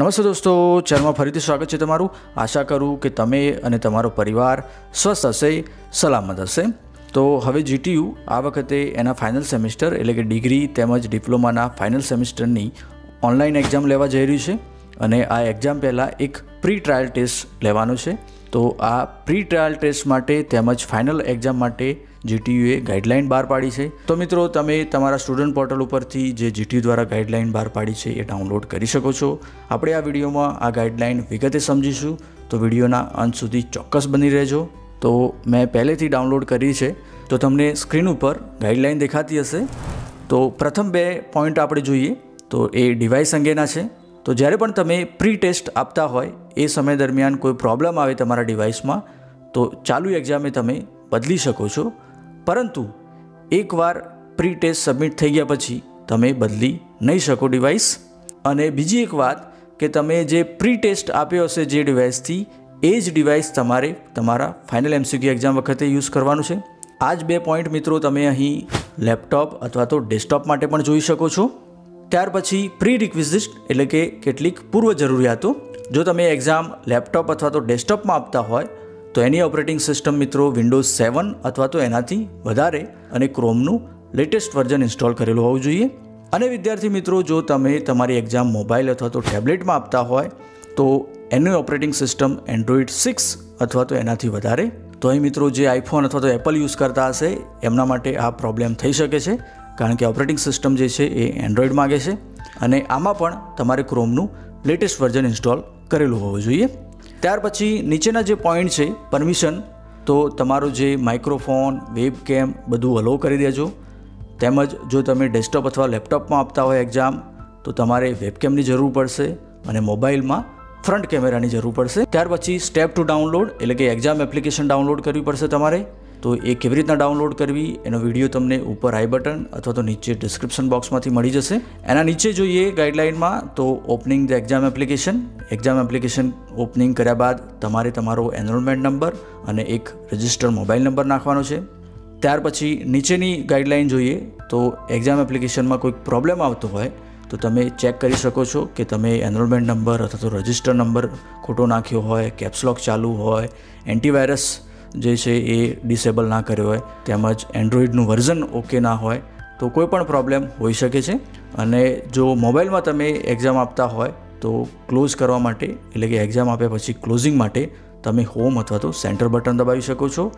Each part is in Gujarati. નમસ્તે દોસ્તો, ચેનલમાં ફરીથી સ્વાગત છે તમારું. આશા કરું કે તમે અને તમારો પરિવાર સ્વસ્થ હશે, સલામત હશે. તો હવે જીટીયુ આ વખતે એના ફાઇનલ સેમેસ્ટર એટલે કે ડિગ્રી તેમજ ડિપ્લોમાના ફાઇનલ સેમેસ્ટરની ઓનલાઈન એક્ઝામ લેવા જઈ રહ્યું છે અને આ એક્ઝામ પહેલાં એક પ્રી ટ્રાયલ ટેસ્ટ લેવાનો છે. તો આ પ્રી ટ્રાયલ ટેસ્ટ માટે તેમજ ફાઇનલ એક્ઝામ માટે જીટીયુએ ગાઈડલાઇન બહાર પાડી છે. તો મિત્રો, તમે તમારા સ્ટુડન્ટ પોર્ટલ ઉપરથી જે જીટીયુ દ્વારા ગાઈડલાઇન બહાર પાડી છે એ ડાઉનલોડ કરી શકો છો. આપણે આ વિડીયોમાં આ ગાઈડલાઇન વિગતે સમજીશું, તો વિડીયોના અંત સુધી ચોક્કસ બની રહેજો. તો મેં પહેલેથી ડાઉનલોડ કરી છે, તો તમને સ્ક્રીન ઉપર ગાઈડલાઇન દેખાતી હશે. તો પ્રથમ બે પોઈન્ટ આપણે જોઈએ તો એ ડિવાઇસ અંગેના છે. તો જ્યારે પણ તમે પ્રી ટેસ્ટ આપતા હોય એ સમય દરમિયાન કોઈ પ્રોબ્લેમ આવે તમારા ડિવાઇસમાં, તો ચાલુ એક્ઝામે તમે બદલી શકો છો, પરંતુ એકવાર પ્રી ટેસ્ટ સબમિટ થઈ ગયા પછી તમે બદલી નહીં શકો ડિવાઇસ. અને બીજી એક વાત કે તમે જે પ્રી ટેસ્ટ આપ્યો હશે જે ડિવાઇસથી, એ જ ડિવાઇસ તમારે તમારા ફાઇનલ એમસીક્યુ એક્ઝામ વખતે યુઝ કરવાનું છે. આ જ બે પોઈન્ટ મિત્રો તમે અહીં લેપટોપ અથવા તો ડેસ્કટોપ માટે પણ જોઈ શકો છો. ત્યાર પછી પ્રી રિક્વિઝિટ એટલે કે કેટલીક પૂર્વ જરૂરિયાતો. જો તમે એક્ઝામ લેપટોપ અથવા તો ડેસ્કટોપમાં આપતા હોય તો એની ઓપરેટિંગ સિસ્ટમ મિત્રો વિન્ડોઝ 7 અથવા તો એનાથી વધારે અને ક્રોમનું લેટેસ્ટ વર્ઝન ઇન્સ્ટોલ કરેલું હોવું જોઈએ. અને વિદ્યાર્થી મિત્રો, જો તમે તમારી એક્ઝામ મોબાઈલ અથવા તો ટેબ્લેટમાં આપતા હોય તો એની ઓપરેટિંગ સિસ્ટમ એન્ડ્રોઇડ 6 અથવા તો એનાથી વધારે. તો અહીં મિત્રો જે આઈફોન અથવા તો એપલ યુઝ કરતા હશે એમના માટે આ પ્રોબ્લેમ થઈ શકે છે, કારણ કે ઓપરેટિંગ સિસ્ટમ જે છે એ એન્ડ્રોઇડ માગે છે અને આમાં પણ તમારે ક્રોમનું લેટેસ્ટ વર્ઝન ઇન્સ્ટોલ કરેલું હોવું જોઈએ. ત્યાર પછી નીચેના જે પોઈન્ટ છે પરમિશન, તો તમારો જે માઇક્રોફોન, વેબકેમ બધું અલો કરી દેજો. તેમજ જો તમે ડેસ્કટોપ અથવા લેપટોપમાં આપતા હોય એક્ઝામ તો તમારે વેબકેમની જરૂર પડશે અને મોબાઈલમાં ફ્રન્ટ કેમેરાની જરૂર પડશે. ત્યાર પછી સ્ટેપ ટુ ડાઉનલોડ એટલે કે એક્ઝામ એપ્લિકેશન ડાઉનલોડ કરવી પડશે તમારે. તો એ કેવી રીતના ડાઉનલોડ કરવી એનો વિડીયો તમને ઉપર આઈ બટન અથવા તો નીચે ડિસ્ક્રિપ્શન બોક્સમાંથી મળી જશે. એના નીચે જોઈએ ગાઈડલાઇનમાં તો opening the exam application. Exam application opening કર્યા બાદ તમારે તમારો એનરોલમેન્ટ નંબર અને એક રજિસ્ટર્ડ મોબાઈલ નંબર નાખવાનો છે. ત્યાર પછી નીચેની ગાઈડલાઇન જોઈએ તો એક્ઝામ એપ્લિકેશનમાં કોઈક પ્રોબ્લેમ આવતો હોય તો તમે ચેક કરી શકો છો કે તમે એનરોલમેન્ટ નંબર અથવા તો રજિસ્ટર નંબર ખોટો નાખ્યો હોય, કેપ્સલોક ચાલુ હોય, એન્ટીવાયરસ જે છે એ ડિસેબલ ના કર્યો હોય, તેમજ એન્ડ્રોઇડનું વર્ઝન ઓકે ના હોય, તો કોઈ પણ પ્રોબ્લેમ હોઈ શકે છે. અને જો મોબાઈલમાં તમે એક્ઝામ આપતા હોય તો ક્લોઝ કરવા માટે એટલે કે એક્ઝામ આપ્યા પછી ક્લોઝિંગ માટે તમે હોમ અથવા તો સેન્ટર બટન દબાવી શકો છો.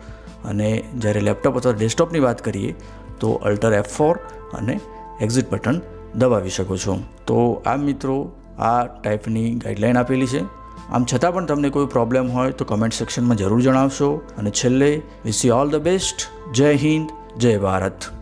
અને જ્યારે લેપટોપ અથવા ડેસ્કટોપની વાત કરીએ તો Alt+F4 અને એક્ઝિટ બટન દબાવી શકો છો. તો આ મિત્રો આ ટાઈપની ગાઈડલાઇન આપેલી છે. આમ છતાં પણ તમને કોઈ પ્રોબ્લેમ હોય તો કમેન્ટ સેક્શનમાં જરૂર જણાવશો. અને છેલ્લે wish you all the best. જય હિન્દ, જય ભારત.